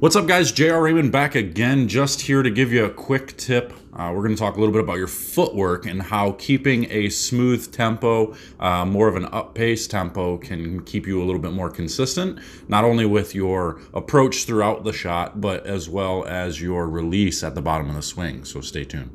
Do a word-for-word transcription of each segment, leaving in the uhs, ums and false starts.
What's up guys, J R Raymond back again, just here to give you a quick tip. Uh, we're gonna talk a little bit about your footwork and how keeping a smooth tempo, uh, more of an up-pace tempo, can keep you a little bit more consistent, not only with your approach throughout the shot, but as well as your release at the bottom of the swing, so stay tuned.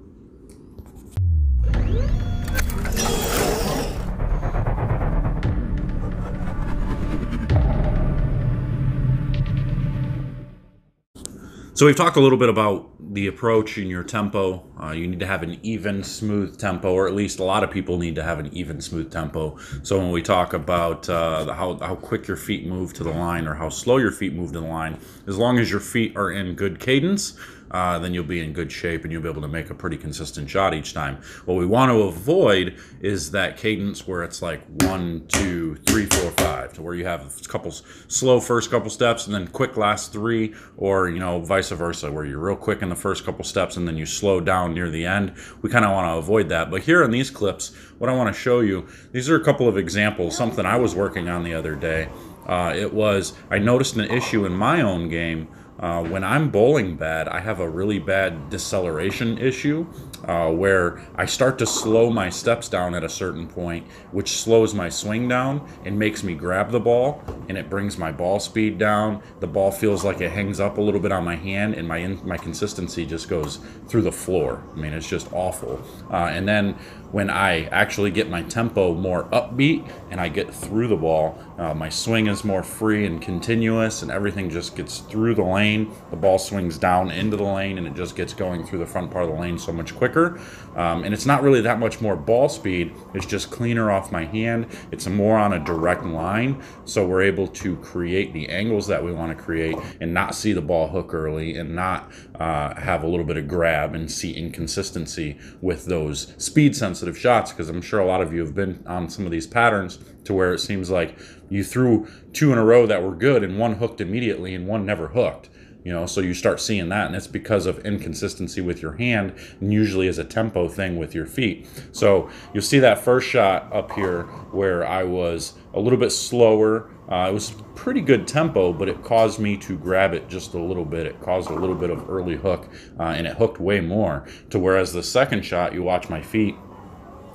So we've talked a little bit about the approach and your tempo. Uh, you need to have an even, smooth tempo, or at least a lot of people need to have an even, smooth tempo. So when we talk about uh, how, how quick your feet move to the line or how slow your feet move to the line, as long as your feet are in good cadence, uh, then you'll be in good shape and you'll be able to make a pretty consistent shot each time. What we want to avoid is that cadence where it's like one, two, three, four, five, to where you have a couple slow first couple steps and then quick last three, or you know, vice versa, where you're real quick in the first couple steps and then you slow down near the end. We kind of want to avoid that. But here in these clips, what I want to show you, these are a couple of examples, something I was working on the other day. Uh, it was, I noticed an issue in my own game. Uh, when I'm bowling bad, I have a really bad deceleration issue uh, where I start to slow my steps down at a certain point, which slows my swing down and makes me grab the ball, and it brings my ball speed down. The ball feels like it hangs up a little bit on my hand, and my in my consistency just goes through the floor. I mean, it's just awful. Uh, and then when I actually get my tempo more upbeat and I get through the ball, uh, my swing is more free and continuous, and everything just gets through the lane. The ball swings down into the lane and it just gets going through the front part of the lane so much quicker. Um, and it's not really that much more ball speed. It's just cleaner off my hand. It's more on a direct line. So we're able to create the angles that we want to create and not see the ball hook early and not uh, have a little bit of grab and see inconsistency with those speed sensitive shots. Because I'm sure a lot of you have been on some of these patterns to where it seems like you threw two in a row that were good and one hooked immediately and one never hooked. You know, so you start seeing that, and it's because of inconsistency with your hand, and usually is a tempo thing with your feet. So you'll see that first shot up here where I was a little bit slower. Uh, it was pretty good tempo, but it caused me to grab it just a little bit. It caused a little bit of early hook, uh, and it hooked way more. To whereas the second shot, you watch my feet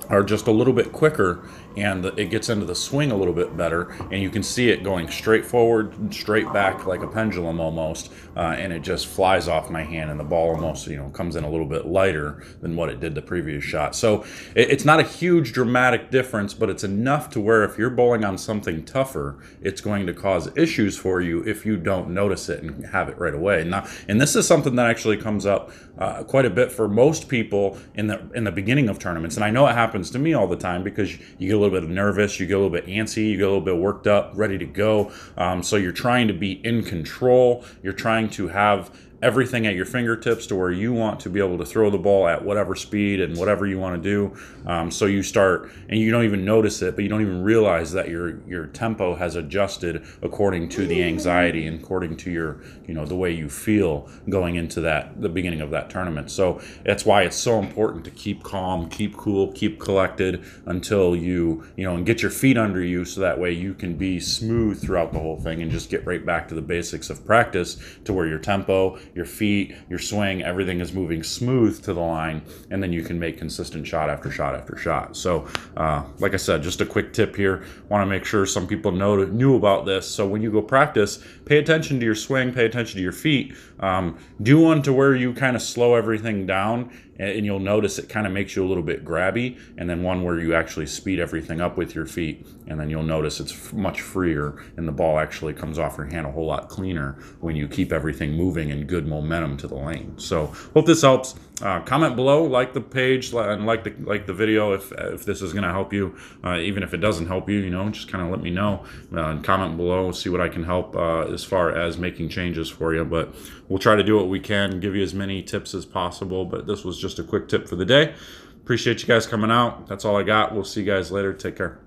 are just a little bit quicker, and it gets into the swing a little bit better, and you can see it going straight forward and straight back like a pendulum almost, uh, and it just flies off my hand, and the ball almost, you know, comes in a little bit lighter than what it did the previous shot. So it, it's not a huge dramatic difference, but it's enough to where if you're bowling on something tougher, it's going to cause issues for you if you don't notice it and have it right away. Now, and this is something that actually comes up uh, quite a bit for most people in the in the beginning of tournaments, and I know it happens to me all the time because you get a little bit of nervous, you get a little bit antsy, you get a little bit worked up, ready to go. Um, so you're trying to be in control. You're trying to have everything at your fingertips to where you want to be able to throw the ball at whatever speed and whatever you want to do. Um, so you start, and you don't even notice it, but you don't even realize that your your tempo has adjusted according to the anxiety and according to your, you know, the way you feel going into that, the beginning of that tournament. So that's why it's so important to keep calm, keep cool, keep collected until you, you know, and get your feet under you so that way you can be smooth throughout the whole thing and just get right back to the basics of practice to where your tempo, your feet, your swing, everything is moving smooth to the line, and then you can make consistent shot after shot after shot. So uh, like I said, just a quick tip here. Want to make sure some people know knew about this. So when you go practice, pay attention to your swing, pay attention to your feet. Um, do one to where you kind of slow everything down, and you'll notice it kind of makes you a little bit grabby, and then one where you actually speed everything up with your feet, and then you'll notice it's much freer and the ball actually comes off your hand a whole lot cleaner when you keep everything moving in good momentum to the lane. So hope this helps. Uh, comment below, like the page, and like the like the video if if this is going to help you. Uh, even if it doesn't help you, you know, just kind of let me know. Uh, and comment below, see what I can help uh, as far as making changes for you. But we'll try to do what we can, give you as many tips as possible. But this was just a quick tip for the day. Appreciate you guys coming out. That's all I got. We'll see you guys later. Take care.